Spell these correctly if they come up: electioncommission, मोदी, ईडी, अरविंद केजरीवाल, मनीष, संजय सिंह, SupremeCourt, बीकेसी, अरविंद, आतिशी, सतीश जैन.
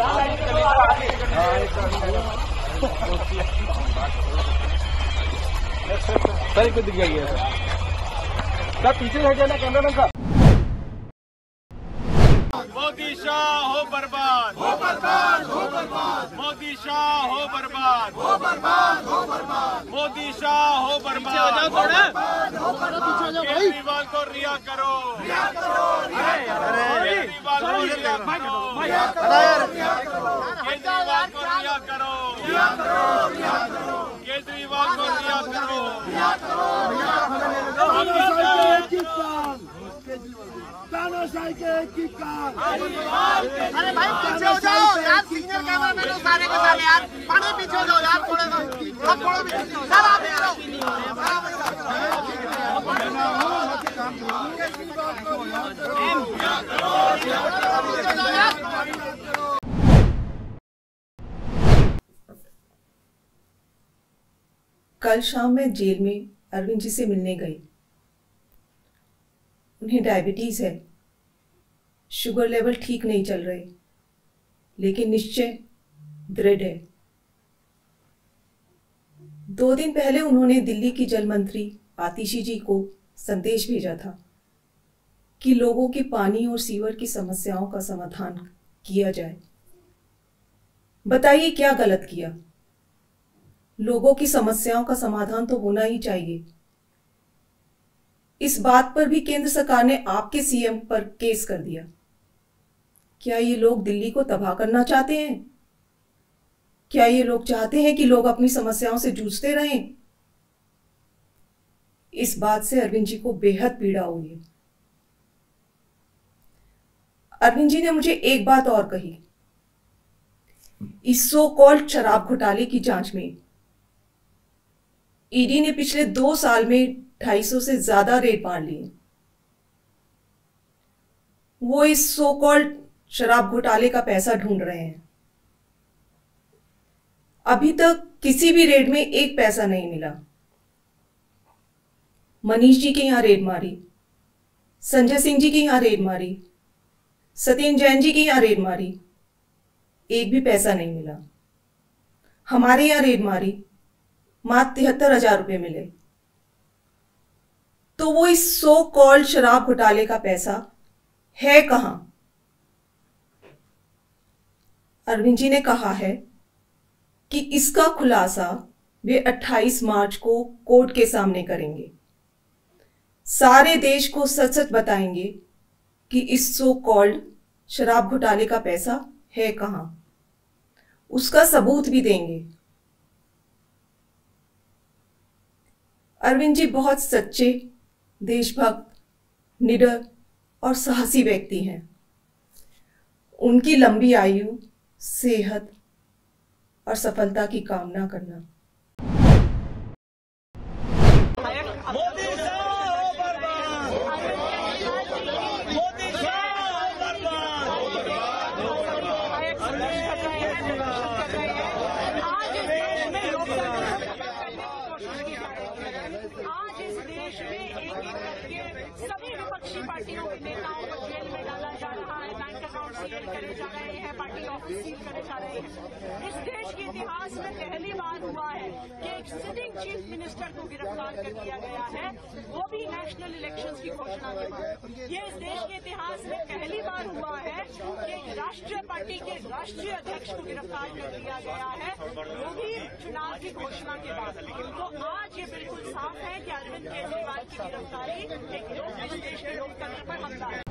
मोदी शाह हो बर्बाद, हो बर्बाद, हो बर्बाद। मोदी शाह हो बर्बाद, हो बर्बाद, हो बर्बाद। मोदी शाह हो बर्बाद, हो बर्बाद। केजरीवाल को रिहा करो, रिहा करो, रिहा करो। केजरीवाल को रिहा करो, रिहा करो। केजरीवाल को रिहा करो, रिहा करो, रिहा करो। केजरीवाल को रिहा करो, रिहा करो, रिहा करो। तानाशाही के एक ही कार। अरे भाई पीछे हो जाओ यार, सीनियर कैमरामैन हो सारे के सारे यार, पानी पीछे हो जाओ यार, थोड़ा थोड़ा पीछे हो सर, आप यार। कल शाम मैं जेल में अरविंद जी से मिलने गई। उन्हें डायबिटीज़ है, शुगर लेवल ठीक नहीं चल रहे, लेकिन निश्चय दृढ़ है। 2 दिन पहले उन्होंने दिल्ली की जल मंत्री आतिशी जी को संदेश भेजा था कि लोगों की पानी और सीवर की समस्याओं का समाधान किया जाए। बताइए क्या गलत किया? लोगों की समस्याओं का समाधान तो होना ही चाहिए। इस बात पर भी केंद्र सरकार ने आपके सीएम पर केस कर दिया। क्या ये लोग दिल्ली को तबाह करना चाहते हैं? क्या ये लोग चाहते हैं कि लोग अपनी समस्याओं से जूझते रहें? इस बात से अरविंद जी को बेहद पीड़ा हुई है। अरविंद जी ने मुझे एक बात और कही, इस सो कॉल्ड शराब घोटाले की जांच में ईडी ने पिछले 2 साल में 250 से ज्यादा रेड मार लिए। वो इस सो कॉल्ड शराब घोटाले का पैसा ढूंढ रहे हैं। अभी तक किसी भी रेड में एक पैसा नहीं मिला। मनीष जी के यहां रेड मारी, संजय सिंह जी के यहां रेड मारी, सतीश जैन जी के यहां रेड मारी, एक भी पैसा नहीं मिला। हमारे यहां रेड मारी, मात्र 73,000 रुपये मिले। तो वो इस सो कॉल्ड शराब घोटाले का पैसा है कहां? अरविंद जी ने कहा है कि इसका खुलासा वे 28 मार्च को कोर्ट के सामने करेंगे। सारे देश को सच सच बताएंगे कि इस सो कॉल्ड शराब घोटाले का पैसा है कहां, उसका सबूत भी देंगे। अरविंद जी बहुत सच्चे, देशभक्त, निडर और साहसी व्यक्ति हैं। उनकी लंबी आयु, सेहत और सफलता की कामना करना। सभी विपक्षी पार्टियों के नेताओं को जेल में डाला जा रहा है, बैंक अकाउंट सील करे जा रहे हैं, पार्टी ऑफिस सील करे जा रहे हैं। इस देश के इतिहास में पहली बार हुआ है कि एक सिटिंग चीफ मिनिस्टर को गिरफ्तार कर लिया गया है, वो भी नेशनल इलेक्शंस की घोषणा के बाद। ये इस देश के इतिहास में पहली बार हुआ है कि एक राष्ट्रीय पार्टी के राष्ट्रीय अध्यक्ष को गिरफ्तार कर लिया गया है, वो भी चुनाव की घोषणा के बाद। तो आज ये बिल्कुल साफ है कि अरविंद केजरीवाल की गिरफ्तारी एक लोकतंत्र पर हमला है।